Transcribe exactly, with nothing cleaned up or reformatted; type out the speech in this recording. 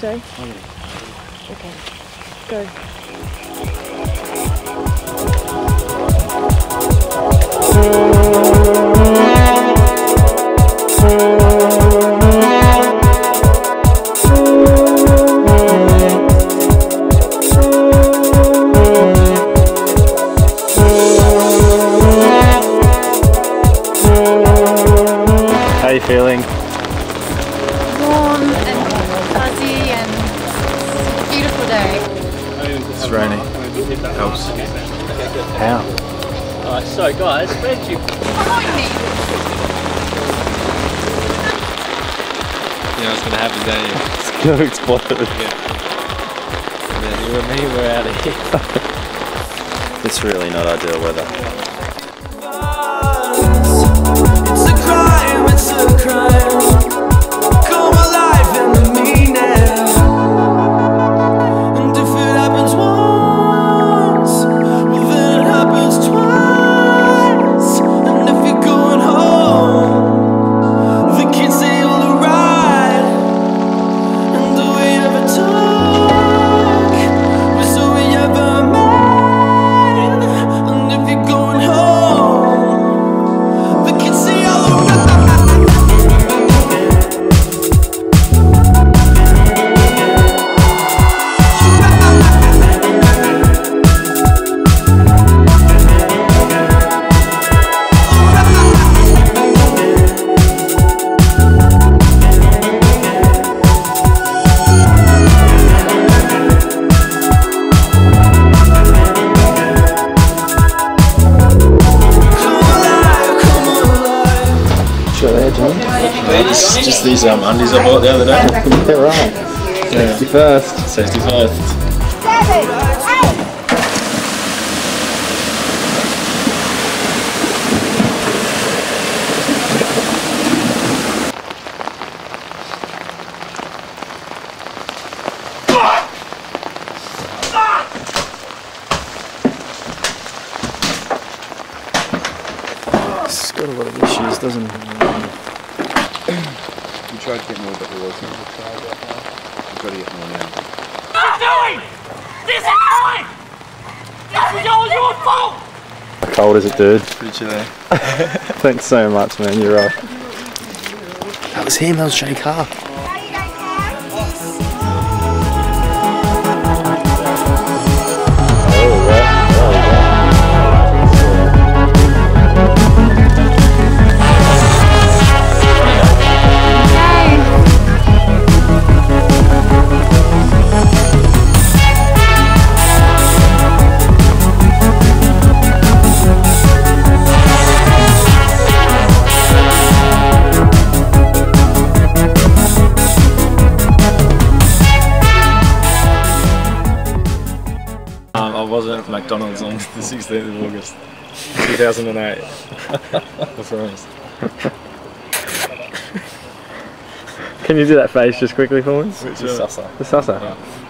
sorry? Okay, go. How are you feeling? Warm and fuzzy and it's a beautiful day. It's rainy. Helps. How? Alright, so guys, where did you find me? You know what's going to happen, don't you? It's going to explode. Yeah. And then you and me, we're out of here. It's really not ideal weather. It's just these um, undies I bought the other day. They're right. Yeah. Safety first. Safety first. Seven, eight. It's got a lot of issues, doesn't it? You tried to get more, but there wasn't. You've got to get more now. This is mine! This is mine! This is all your fault! How cold is it, dude? Pretty chilly. Thanks so much, man. You're right. That was him. That was Johnny Carr. I wasn't at McDonald's on the sixteenth of August, two thousand eight. I promise. Can you do that face just quickly for me? Which the susser. The susser. Right.